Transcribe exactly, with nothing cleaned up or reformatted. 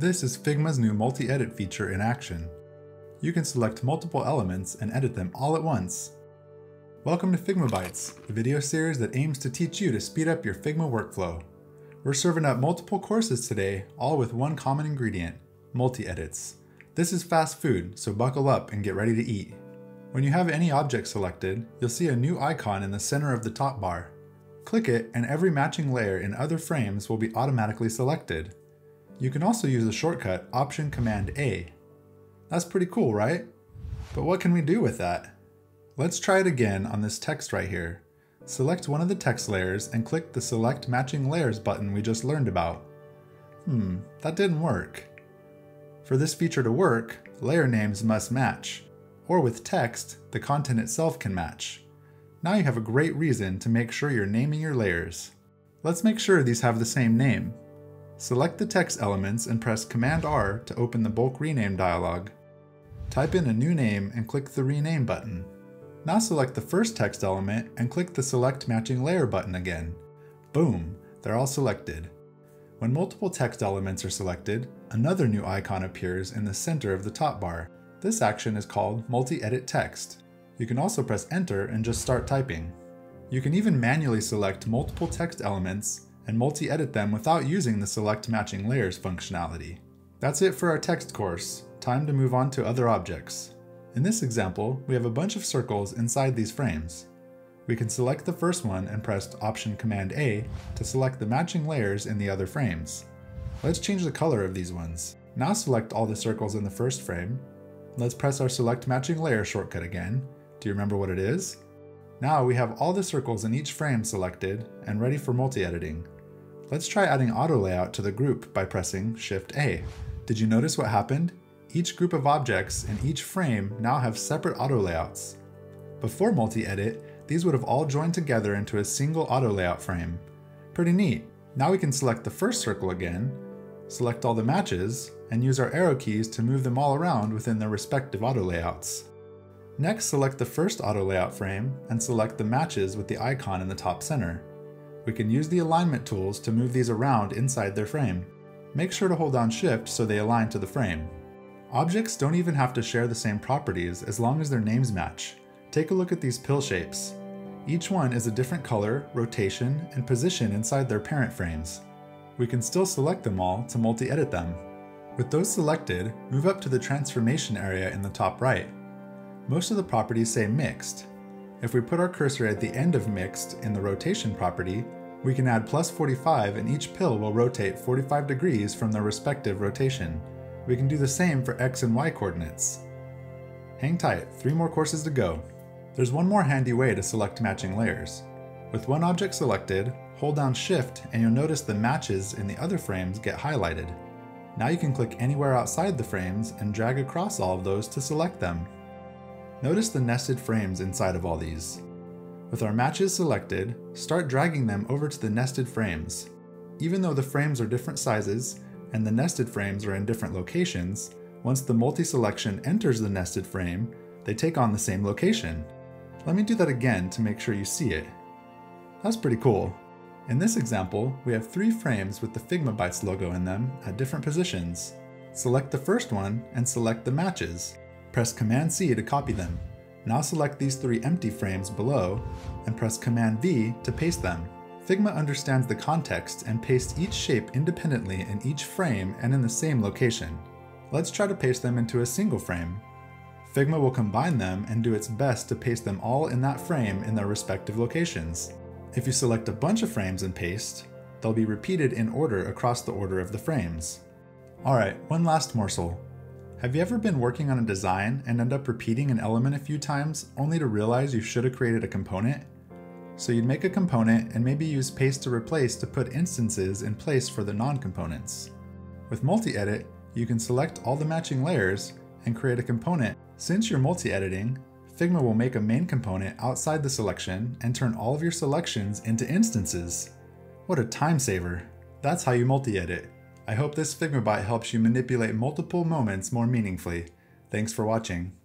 This is Figma's new multi-edit feature in action. You can select multiple elements and edit them all at once. Welcome to Figma Bites, the video series that aims to teach you to speed up your Figma workflow. We're serving up multiple courses today, all with one common ingredient, multi-edits. This is fast food, so buckle up and get ready to eat. When you have any object selected, you'll see a new icon in the center of the top bar. Click it and every matching layer in other frames will be automatically selected. You can also use the shortcut Option-Command-A. That's pretty cool, right? But what can we do with that? Let's try it again on this text right here. Select one of the text layers and click the Select Matching Layers button we just learned about. Hmm, that didn't work. For this feature to work, layer names must match, or with text, the content itself can match. Now you have a great reason to make sure you're naming your layers. Let's make sure these have the same name. Select the text elements and press Command-R to open the bulk rename dialog. Type in a new name and click the Rename button. Now select the first text element and click the Select Matching Layer button again. Boom, they're all selected. When multiple text elements are selected, another new icon appears in the center of the top bar. This action is called Multi-Edit Text. You can also press Enter and just start typing. You can even manually select multiple text elements and multi-edit them without using the Select Matching Layers functionality. That's it for our text course. Time to move on to other objects. In this example, we have a bunch of circles inside these frames. We can select the first one and press Option-Command-A to select the matching layers in the other frames. Let's change the color of these ones. Now select all the circles in the first frame. Let's press our Select Matching Layer shortcut again. Do you remember what it is? Now we have all the circles in each frame selected and ready for multi-editing. Let's try adding Auto Layout to the group by pressing Shift-A. Did you notice what happened? Each group of objects in each frame now have separate auto layouts. Before multi-edit, these would have all joined together into a single auto layout frame. Pretty neat. Now we can select the first circle again, select all the matches, and use our arrow keys to move them all around within their respective auto layouts. Next, select the first auto layout frame and select the matches with the icon in the top center. We can use the alignment tools to move these around inside their frame. Make sure to hold down Shift so they align to the frame. Objects don't even have to share the same properties as long as their names match. Take a look at these pill shapes. Each one is a different color, rotation, and position inside their parent frames. We can still select them all to multi-edit them. With those selected, move up to the transformation area in the top right. Most of the properties say Mixed. If we put our cursor at the end of Mixed in the rotation property, we can add plus forty-five and each pill will rotate forty-five degrees from their respective rotation. We can do the same for X and Y coordinates. Hang tight, three more courses to go. There's one more handy way to select matching layers. With one object selected, hold down Shift and you'll notice the matches in the other frames get highlighted. Now you can click anywhere outside the frames and drag across all of those to select them. Notice the nested frames inside of all these. With our matches selected, start dragging them over to the nested frames. Even though the frames are different sizes and the nested frames are in different locations, once the multi-selection enters the nested frame, they take on the same location. Let me do that again to make sure you see it. That's pretty cool. In this example, we have three frames with the Figma Bites logo in them at different positions. Select the first one and select the matches. Press Command-C to copy them. Now select these three empty frames below and press Command-V to paste them. Figma understands the context and pastes each shape independently in each frame and in the same location. Let's try to paste them into a single frame. Figma will combine them and do its best to paste them all in that frame in their respective locations. If you select a bunch of frames and paste, they'll be repeated in order across the order of the frames. Alright, one last morsel. Have you ever been working on a design and end up repeating an element a few times only to realize you should have created a component? So you'd make a component and maybe use paste to replace to put instances in place for the non-components. With multi-edit, you can select all the matching layers and create a component. Since you're multi-editing, Figma will make a main component outside the selection and turn all of your selections into instances. What a time saver! That's how you multi-edit. I hope this Figma Bite helps you manipulate multiple moments more meaningfully. Thanks for watching.